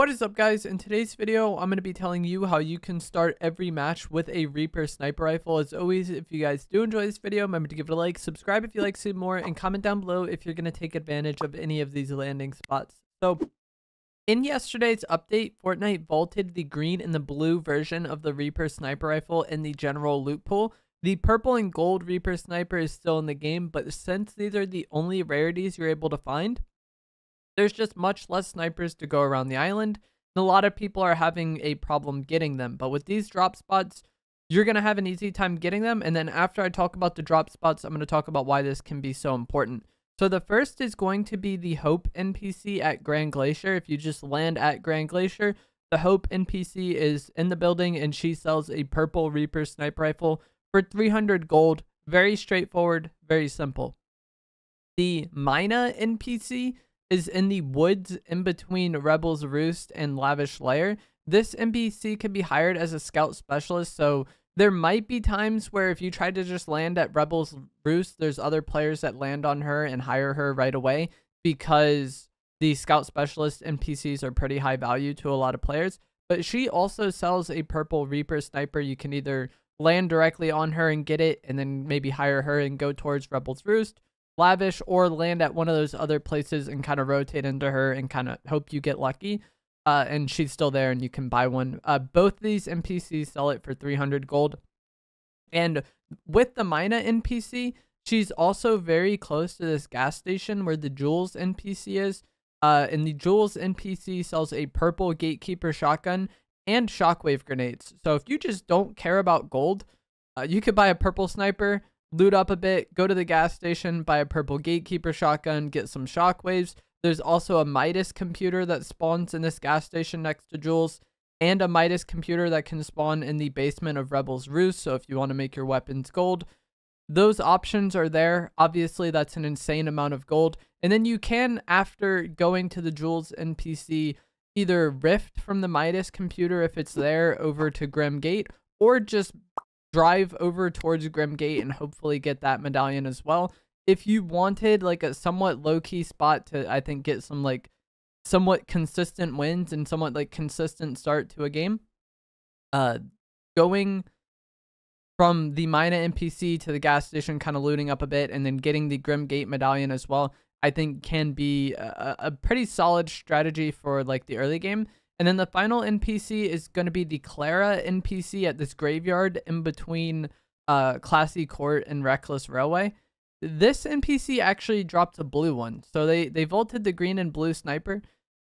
What is up, guys? In today's video, I'm going to be telling you how you can start every match with a Reaper Sniper Rifle. As always, if you guys do enjoy this video, remember to give it a like, subscribe if you like to see more, and comment down below if you're going to take advantage of any of these landing spots. So, in yesterday's update, Fortnite vaulted the green and the blue version of the Reaper Sniper Rifle in the general loot pool. The purple and gold Reaper Sniper is still in the game, but since these are the only rarities you're able to find, there's just much less snipers to go around the island, and a lot of people are having a problem getting them. But with these drop spots, you're going to have an easy time getting them. And then after I talk about the drop spots, I'm going to talk about why this can be so important. So the first is going to be the Hope NPC at Grand Glacier. If you just land at Grand Glacier, the Hope NPC is in the building, and she sells a purple Reaper Sniper Rifle for 300 gold. Very straightforward, very simple. The Miner NPC is in the woods in between Rebel's Roost and Lavish Lair. This NPC can be hired as a Scout Specialist, so there might be times where if you try to just land at Rebel's Roost, there's other players that land on her and hire her right away because the Scout Specialist NPCs are pretty high value to a lot of players. But she also sells a purple Reaper Sniper. You can either land directly on her and get it, and then maybe hire her and go towards Rebel's Roost, Lavish, or land at one of those other places and kind of rotate into her and kind of hope you get lucky, and she's still there and you can buy one. Both these NPCs sell it for 300 gold. And with the Mina NPC, she's also very close to this gas station where the Jules NPC is, and the Jules NPC sells a purple Gatekeeper shotgun and shockwave grenades. So if you just don't care about gold, you could buy a purple sniper, loot up a bit, go to the gas station, buy a purple Gatekeeper shotgun, get some shockwaves. There's also a Midas computer that spawns in this gas station next to Jules, and a Midas computer that can spawn in the basement of Rebel's Roost, so if you want to make your weapons gold. Those options are there. Obviously, that's an insane amount of gold. And then you can, after going to the Jules NPC, either rift from the Midas computer if it's there over to Grimgate, or just drive over towards Grimgate and hopefully get that medallion as well. If you wanted like a somewhat low-key spot to, I think, get some like somewhat consistent wins and somewhat like consistent start to a game, going from the Mina NPC to the gas station, kind of looting up a bit, and then getting the Grimgate medallion as well, I think can be a pretty solid strategy for like the early game. And then the final NPC is going to be the Clara NPC at this graveyard in between Classy Court and Reckless Railway. This NPC actually dropped a blue one. So they vaulted the green and blue sniper,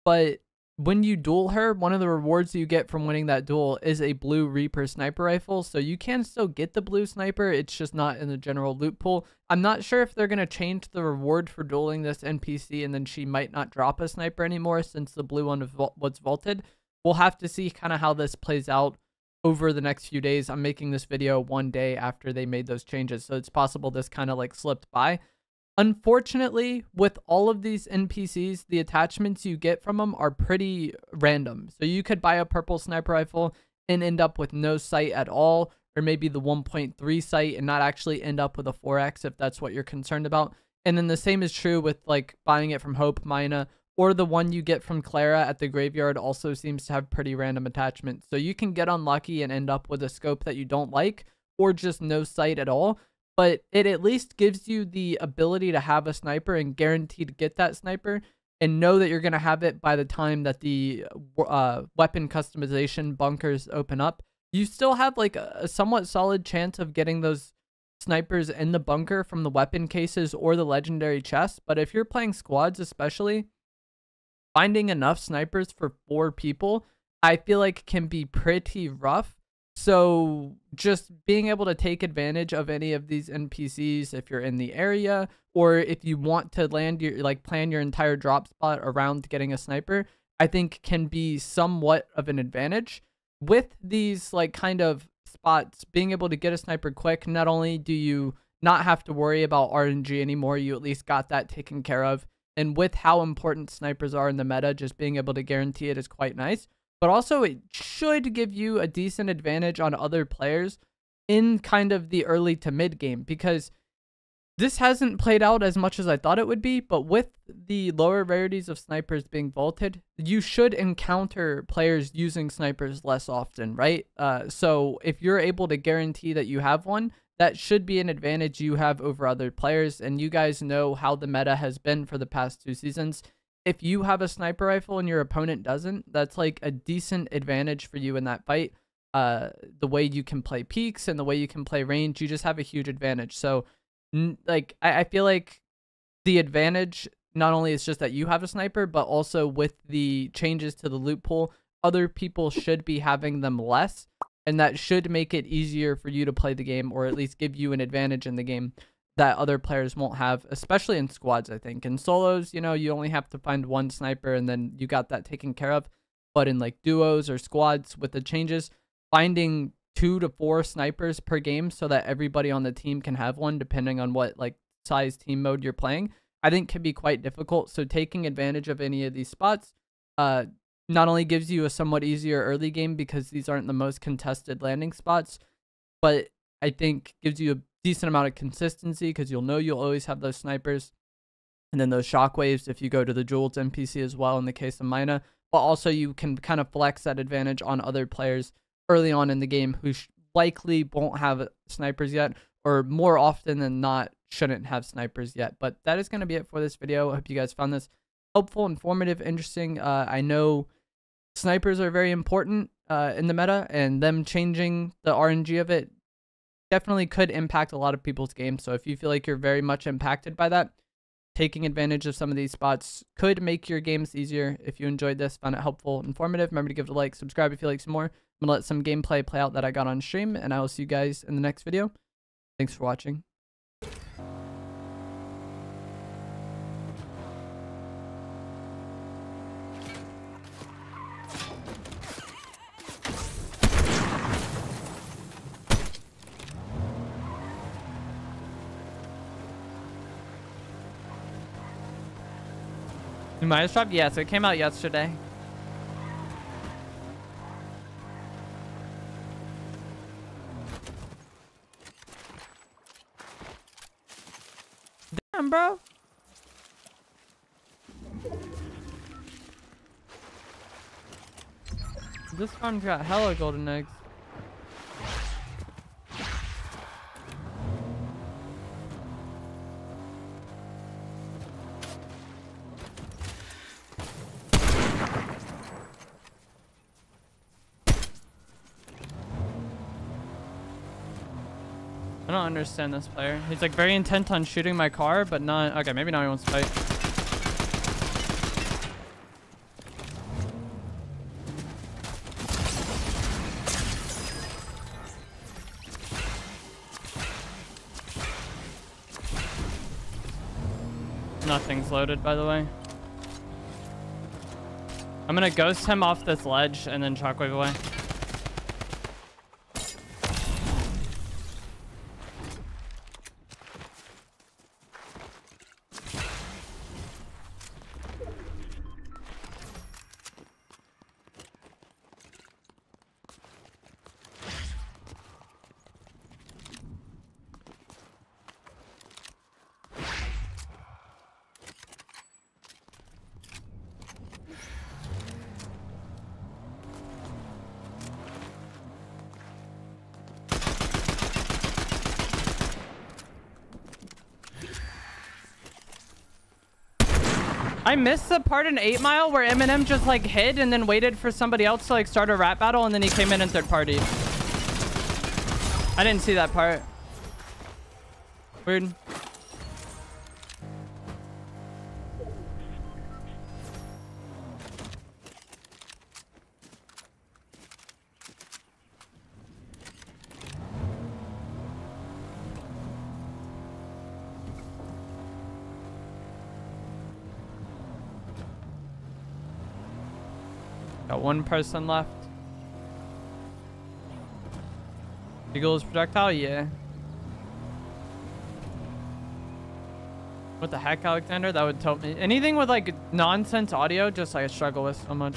but when you duel her, one of the rewards you get from winning that duel is a blue Reaper Sniper Rifle. So you can still get the blue sniper, it's just not in the general loot pool. I'm not sure if they're going to change the reward for dueling this NPC, and then she might not drop a sniper anymore since the blue one was vaulted. We'll have to see kind of how this plays out over the next few days. I'm making this video one day after they made those changes, so it's possible this kind of like slipped by. Unfortunately, with all of these NPCs, the attachments you get from them are pretty random. So you could buy a purple sniper rifle and end up with no sight at all, or maybe the 1.3 sight and not actually end up with a 4x if that's what you're concerned about. And then the same is true with like buying it from Hope, Mina, or the one you get from Clara at the graveyard also seems to have pretty random attachments. So you can get unlucky and end up with a scope that you don't like, or just no sight at all. But it at least gives you the ability to have a sniper and guarantee to get that sniper and know that you're going to have it by the time that the weapon customization bunkers open up. You still have like a somewhat solid chance of getting those snipers in the bunker from the weapon cases or the legendary chests. But if you're playing squads especially, finding enough snipers for 4 people, I feel like can be pretty rough. So just being able to take advantage of any of these NPCs if you're in the area, or if you want to land your like plan your entire drop spot around getting a sniper, I think can be somewhat of an advantage. With these like kind of spots, being able to get a sniper quick, not only do you not have to worry about RNG anymore, you at least got that taken care of. And with how important snipers are in the meta, just being able to guarantee it is quite nice. But also it should give you a decent advantage on other players in kind of the early to mid game, because This hasn't played out as much as I thought it would be, but with the lower rarities of snipers being vaulted, you should encounter players using snipers less often, right? So if you're able to guarantee that you have one, that should be an advantage you have over other players. And you guys know how the meta has been for the past 2 seasons. If you have a sniper rifle and your opponent doesn't, that's like a decent advantage for you in that fight. The way you can play peaks and the way you can play range, you just have a huge advantage. So like, I feel like the advantage not only is just that you have a sniper, but also with the changes to the loot pool, other people should be having them less. And that should make it easier for you to play the game, or at least give you an advantage in the game that other players won't have, especially in squads, I think. In solos, you know, you only have to find one sniper and then you got that taken care of. But in like duos or squads with the changes, finding 2 to 4 snipers per game so that everybody on the team can have one, depending on what like size team mode you're playing, I think can be quite difficult. So taking advantage of any of these spots, not only gives you a somewhat easier early game because these aren't the most contested landing spots, but I think gives you a decent amount of consistency because you'll know you'll always have those snipers and then those shockwaves if you go to the Jules NPC as well in the case of Mina. But also you can kind of flex that advantage on other players early on in the game who likely won't have snipers yet, or more often than not shouldn't have snipers yet. But that is going to be it for this video. I hope you guys found this helpful, informative, interesting. I know snipers are very important in the meta, and them changing the RNG of it definitely could impact a lot of people's games. So if you feel like you're very much impacted by that, taking advantage of some of these spots could make your games easier. If you enjoyed this, found it helpful, informative, remember to give it a like, subscribe if you like some more. I'm going to let some gameplay play out that I got on stream, and I will see you guys in the next video. Thanks for watching. Midas dropped? Yeah, so it came out yesterday. Damn, bro. This one got hella golden eggs. I don't understand this player. He's like very intent on shooting my car, but not... Okay, maybe now he wants to fight. Nothing's loaded, by the way. I'm gonna ghost him off this ledge and then shockwave away. I missed the part in 8 Mile where Eminem just like hid and then waited for somebody else to like start a rap battle, and then he came in and third party. I didn't see that part. Weird. Got one person left. Eagle's projectile, yeah. What the heck, Alexander? That would tilt me. Anything with like nonsense audio, just like I struggle with so much.